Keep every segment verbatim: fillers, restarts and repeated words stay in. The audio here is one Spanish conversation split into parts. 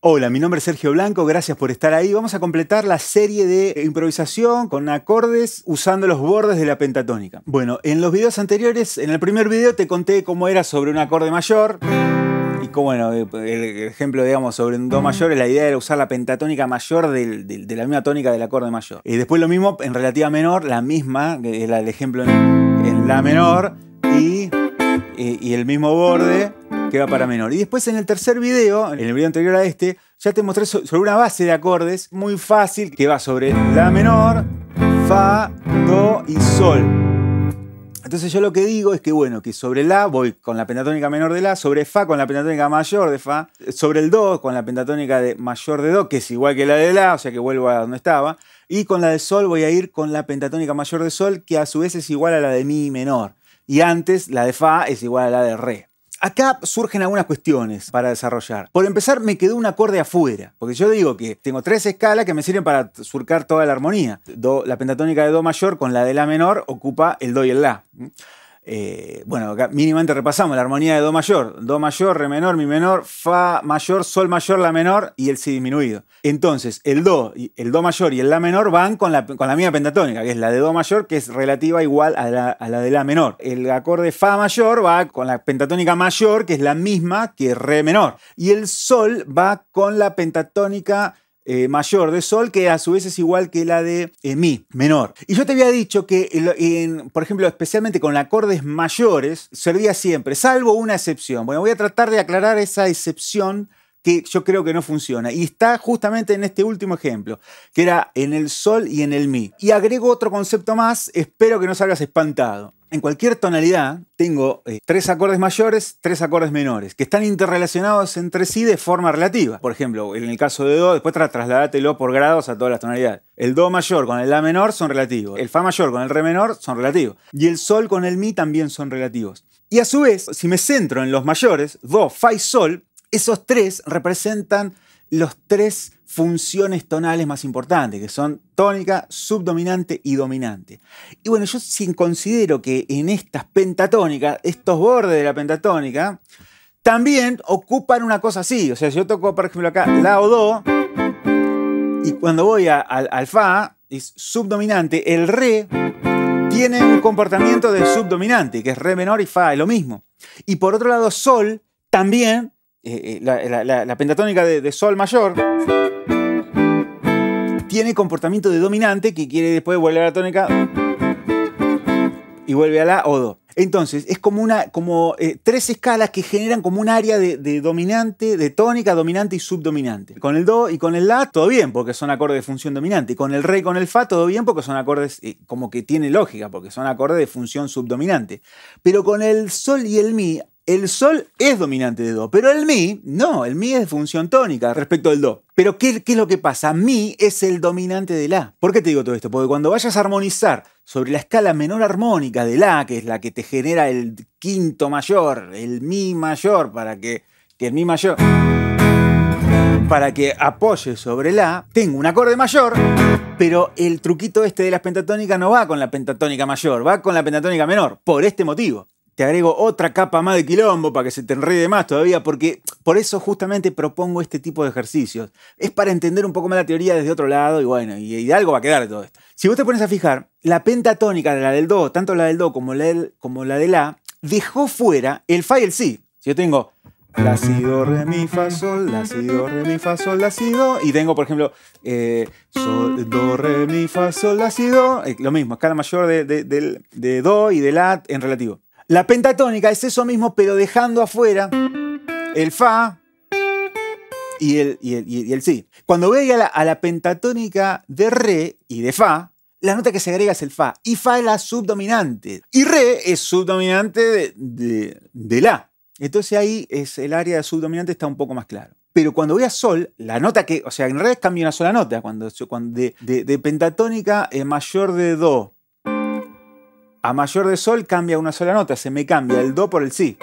Hola, mi nombre es Sergio Blanco, gracias por estar ahí. Vamos a completar la serie de improvisación con acordes usando los bordes de la pentatónica. Bueno, en los videos anteriores, en el primer video te conté cómo era sobre un acorde mayor. Y cómo, bueno, el ejemplo, digamos, sobre un do mayor, la idea era usar la pentatónica mayor del, del, de la misma tónica del acorde mayor. Y después lo mismo en relativa menor, la misma, que es el ejemplo en, en la menor y, y el mismo borde que va para menor. Y después en el tercer video, en el video anterior a este, ya te mostré sobre una base de acordes muy fácil que va sobre la menor, fa, do y sol. Entonces yo lo que digo es que, bueno, que sobre la voy con la pentatónica menor de la, sobre fa con la pentatónica mayor de fa, sobre el do con la pentatónica de mayor de do, que es igual que la de la, o sea que vuelvo a donde estaba, y con la de sol voy a ir con la pentatónica mayor de sol, que a su vez es igual a la de mi menor. Y antes la de fa es igual a la de re. Acá surgen algunas cuestiones para desarrollar. Por empezar, me quedó un acorde afuera. Porque yo digo que tengo tres escalas que me sirven para surcar toda la armonía. Do, la pentatónica de do mayor con la de la menor ocupa el do y el la. Eh, bueno, acá mínimamente repasamos la armonía de do mayor. Do mayor, re menor, mi menor, fa mayor, sol mayor, la menor y el si disminuido. Entonces, el do, el do mayor y el la menor van con la, con la misma pentatónica, que es la de do mayor, que es relativa igual a la, a la de la menor. El acorde fa mayor va con la pentatónica mayor, que es la misma que re menor. Y el sol va con la pentatónica Eh, mayor de sol, que a su vez es igual que la de eh, mi menor. Y yo te había dicho que, en, por ejemplo, especialmente con acordes mayores, servía siempre, salvo una excepción. Bueno, voy a tratar de aclarar esa excepción que yo creo que no funciona. Y está justamente en este último ejemplo, que era en el sol y en el mi. Y agrego otro concepto más, espero que no salgas espantado. En cualquier tonalidad tengo eh, tres acordes mayores, tres acordes menores, que están interrelacionados entre sí de forma relativa. Por ejemplo, en el caso de do, después trasladatelo por grados a todas las tonalidades. El do mayor con el la menor son relativos, el fa mayor con el re menor son relativos, y el sol con el mi también son relativos. Y a su vez, si me centro en los mayores, do, fa y sol, esos tres representan los tres funciones tonales más importantes, que son tónica, subdominante y dominante. Y bueno, yo considero que en estas pentatónicas, estos bordes de la pentatónica, también ocupan una cosa así. O sea, yo toco, por ejemplo, acá la o do, y cuando voy a, al, al fa, es subdominante, el re tiene un comportamiento de subdominante, que es re menor y fa, es lo mismo. Y por otro lado, sol también. Eh, eh, la, la, la pentatónica de, de sol mayor tiene comportamiento de dominante, que quiere después volver a la tónica y vuelve a la o do. Entonces es como una como eh, tres escalas que generan como un área de, de dominante, de tónica, dominante y subdominante. Con el do y con el la todo bien porque son acordes de función dominante. Con el re y con el fa todo bien porque son acordes eh, como que tiene lógica, porque son acordes de función subdominante. Pero con el sol y el mi, el sol es dominante de do, pero el mi, no, el mi es de función tónica respecto al do. Pero ¿qué, qué es lo que pasa? Mi es el dominante de la. ¿Por qué te digo todo esto? Porque cuando vayas a armonizar sobre la escala menor armónica de la, que es la que te genera el quinto mayor, el mi mayor, para que, que el mi mayor, para que apoye sobre la, tengo un acorde mayor, pero el truquito este de las pentatónicas no va con la pentatónica mayor, va con la pentatónica menor, por este motivo. Te agrego otra capa más de quilombo para que se te enrede más todavía, porque por eso justamente propongo este tipo de ejercicios. Es para entender un poco más la teoría desde otro lado y bueno, y de algo va a quedar todo esto. Si vos te pones a fijar, la pentatónica de la del do, tanto la del do como la, del, como la de la, dejó fuera el fa y el si. Si yo tengo la, si, do, re, mi, fa, sol, la, si, do, re, mi, fa, sol, la, si, do, y tengo por ejemplo eh, sol, do, re, mi, fa, sol, la, si, do, eh, lo mismo, escala mayor de, de, de, de do y de la en relativo. La pentatónica es eso mismo, pero dejando afuera el fa y el, y el, y el si. Cuando voy a la, a la pentatónica de re y de fa, la nota que se agrega es el fa. Y fa es la subdominante. Y re es subdominante de, de, de la. Entonces ahí es el área de subdominante está un poco más claro. Pero cuando voy a sol, la nota que... O sea, en re cambia una sola nota. Cuando, cuando de, de, de pentatónica mayor de do a mayor de sol cambia una sola nota, se me cambia el do por el si.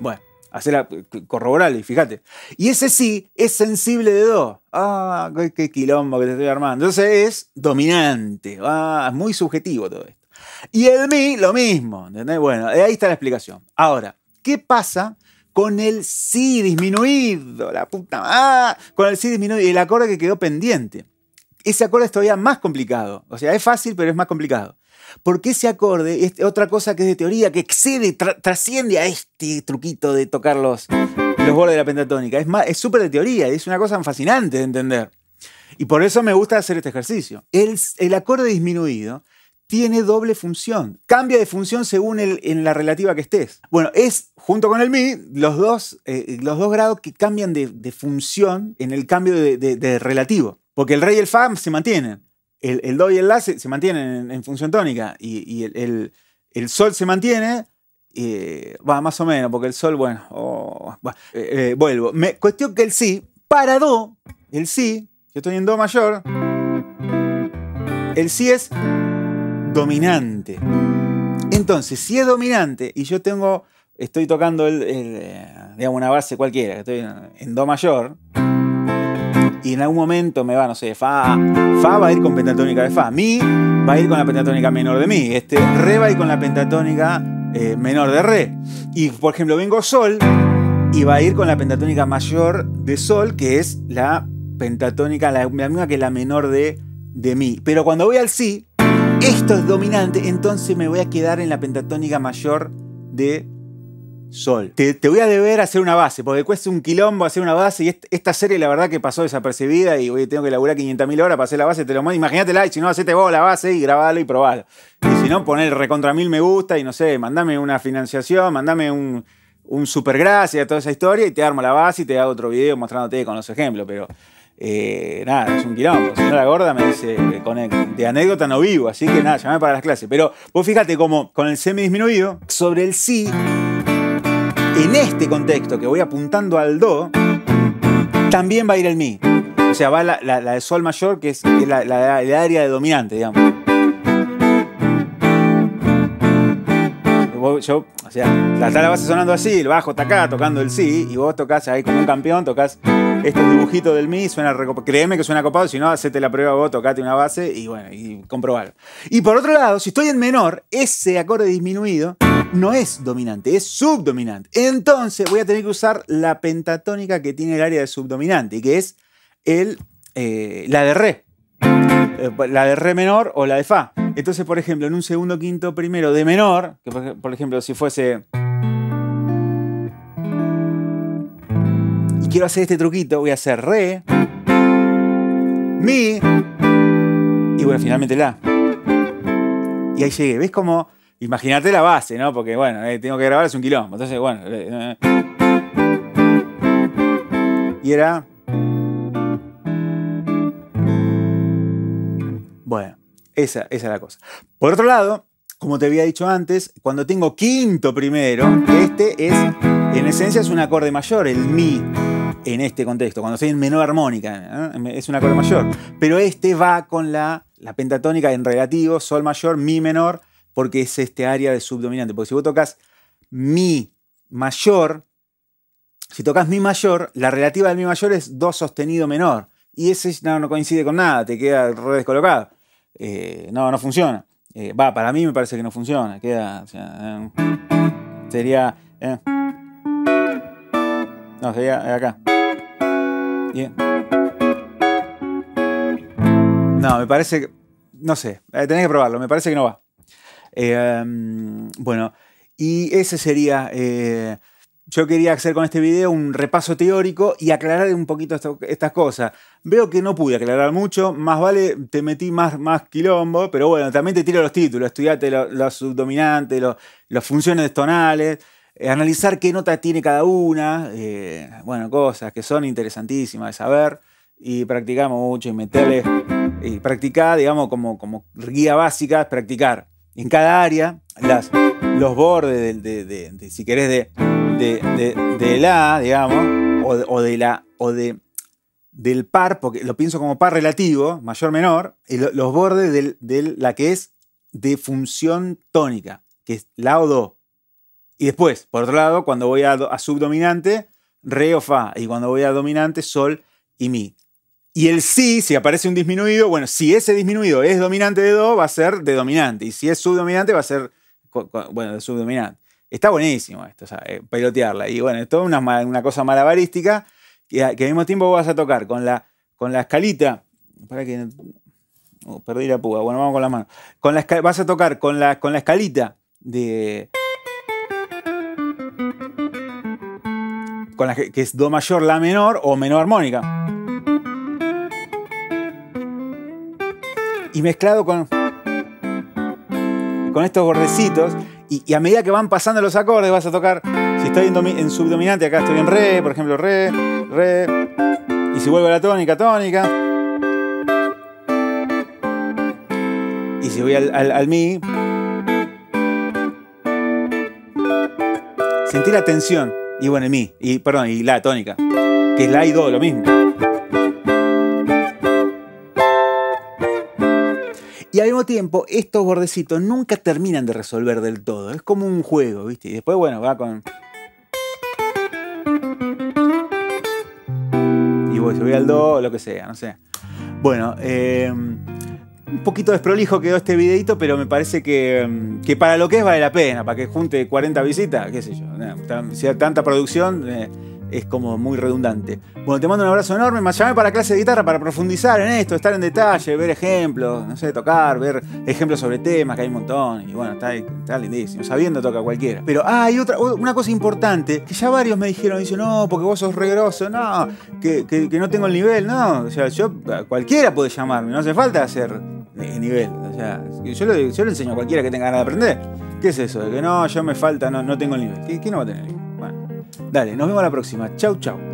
Bueno, hacela, corroborale, fíjate. Y ese si es sensible de do. Ah, qué quilombo que te estoy armando. Entonces es dominante. Ah, es muy subjetivo todo esto. Y el mi, lo mismo. ¿Entendés? Bueno, ahí está la explicación. Ahora, ¿qué pasa con el si disminuido, la puta ah, con el si disminuido, y el acorde que quedó pendiente. Ese acorde es todavía más complicado, o sea, es fácil, pero es más complicado. Porque ese acorde es otra cosa que es de teoría, que excede, tra trasciende a este truquito de tocar los, los bordes de la pentatónica. Es más, es súper de teoría, es una cosa fascinante de entender. Y por eso me gusta hacer este ejercicio. El, el acorde disminuido tiene doble función. Cambia de función según el, en la relativa que estés. Bueno, es, junto con el mi, los dos, eh, los dos grados que cambian de, de función en el cambio de, de, de relativo. Porque el re y el fa se mantienen. El, el do y el la se, se mantienen en, en función tónica, y, y el, el, el sol se mantiene, eh, va más o menos, porque el sol, bueno, oh, bah, eh, eh, vuelvo. Me cuestión que el si, para do, el si, yo estoy en do mayor, el si es dominante. Entonces, si es dominante y yo tengo, estoy tocando el, el, digamos, una base cualquiera, estoy en, en do mayor, y en algún momento me va, no sé, fa, fa va a ir con pentatónica de fa, mi va a ir con la pentatónica menor de mi, este re va a ir con la pentatónica eh, menor de re, y por ejemplo vengo sol y va a ir con la pentatónica mayor de sol, que es la pentatónica, la, la misma que la menor de, de mi. Pero cuando voy al si, esto es dominante, entonces me voy a quedar en la pentatónica mayor de sol. Te, te voy a deber hacer una base, porque cuesta un quilombo hacer una base, y est esta serie la verdad que pasó desapercibida, y hoy tengo que laburar quinientas mil horas para hacer la base, te lo mando, imagínatela, y si no, hacete vos la base y grabalo y probalo. Y si no, poner recontra mil me gusta, y no sé, mandame una financiación, mandame un, un supergracia, toda esa historia, y te armo la base y te hago otro video mostrándote con los ejemplos, pero eh, nada, es un quilombo. Si no, la gorda me dice, con el, de anécdota no vivo, así que nada, llamame para las clases. Pero vos fíjate como con el semi disminuido, sobre el si, en este contexto que voy apuntando al do, también va a ir el mi. O sea, va la, la, la de sol mayor, que es la, la, la área de dominante, digamos. Vos, yo, o sea, la, la base sonando así, el bajo está acá tocando el si, y vos tocas ahí como un campeón, tocas este dibujito del mi, suena recopado. Créeme que suena copado, si no, hacete la prueba vos, tocate una base y bueno, y comprobalo. Y por otro lado, si estoy en menor, ese acorde disminuido no es dominante, es subdominante. Entonces voy a tener que usar la pentatónica que tiene el área de subdominante, que es el, eh, la de re. La de re menor o la de fa. Entonces, por ejemplo, en un segundo, quinto, primero de menor, que por ejemplo, si fuese... Y quiero hacer este truquito, voy a hacer re, mi, y bueno, finalmente la. Y ahí llegué, ¿ves cómo...? Imagínate la base, ¿no? Porque, bueno, eh, tengo que grabar, es un quilombo. Entonces, bueno. Eh, eh. Y era... Bueno, esa, esa es la cosa. Por otro lado, como te había dicho antes, cuando tengo quinto primero, este es, en esencia, es un acorde mayor, el mi, en este contexto. Cuando estoy en menor armónica, ¿eh? Es un acorde mayor. Pero este va con la, la pentatónica en relativo, sol mayor, mi menor, porque es este área de subdominante. Porque si vos tocas mi mayor, si tocas mi mayor, la relativa del mi mayor es do sostenido menor. Y ese no, no coincide con nada, te queda re descolocado. Eh, no, no funciona. Eh, va, para mí me parece que no funciona. Queda, o sea, eh, sería... Eh, no, sería acá. Yeah. No, me parece que... No sé, tenés que probarlo, me parece que no va. Eh, um, bueno, y ese sería, eh, yo quería hacer con este video un repaso teórico y aclarar un poquito esto, estas cosas. Veo que no pude aclarar mucho, más vale te metí más, más quilombo, pero bueno, también te tiro los títulos, estudiate los, los subdominantes, los, las funciones tonales, eh, analizar qué nota tiene cada una, eh, bueno, cosas que son interesantísimas de saber, y practicar mucho y meterle, y practicar, digamos, como, como guía básica, es practicar. En cada área, las, los bordes, de, de, de, de, si querés, de, de, de, de la, digamos, o, de, o, de la, o de, del par, porque lo pienso como par relativo, mayor, menor, y lo, los bordes de, de la que es de función tónica, que es la o do. Y después, por otro lado, cuando voy a, a subdominante, re o fa, y cuando voy a dominante, sol y mi. Y el si, si aparece un disminuido, bueno, si ese disminuido es dominante de do, va a ser de dominante. Y si es subdominante, va a ser, bueno, de subdominante. Está buenísimo esto, o sea, eh, pelotearla. Y bueno, es toda una, una cosa malabarística que, que al mismo tiempo vas a tocar con la, con la escalita. Para que... Oh, perdí la puga. Bueno, vamos con la mano. Con la, vas a tocar con la, con la escalita de... Con la que es do mayor, la menor o menor armónica. Y mezclado con, con estos bordecitos. Y, y a medida que van pasando los acordes vas a tocar, si estoy en, en subdominante, acá estoy en re, por ejemplo, re, re. Y si vuelvo a la tónica, tónica. Y si voy al, al, al mi. Sentí la tensión. Y bueno, el mi, y, perdón, y la tónica, que es la y do, lo mismo. Y al mismo tiempo, estos bordecitos nunca terminan de resolver del todo. Es como un juego, ¿viste? Y después, bueno, va con... Y voy, voy al do, lo que sea, no sé. Bueno, eh, un poquito desprolijo quedó este videito, pero me parece que, que para lo que es vale la pena, para que junte cuarenta visitas, qué sé yo. Si hay tanta producción... Eh, es como muy redundante. Bueno, te mando un abrazo enorme. Me llamé para clase de guitarra para profundizar en esto, estar en detalle, ver ejemplos, no sé, tocar, ver ejemplos sobre temas, que hay un montón. Y bueno, está, está lindísimo. Sabiendo toca cualquiera. Pero hay ah, otra, una cosa importante, que ya varios me dijeron, dicen, no, porque vos sos re groso, no, que, que, que no tengo el nivel, no. O sea, yo, cualquiera puede llamarme, no hace falta hacer nivel. O sea, yo lo, yo lo enseño a cualquiera que tenga ganas de aprender. ¿Qué es eso? De que no, yo me falta, no, no tengo el nivel. ¿Qué, qué no va a tener el nivel? Dale, nos vemos la próxima. Chau, chau.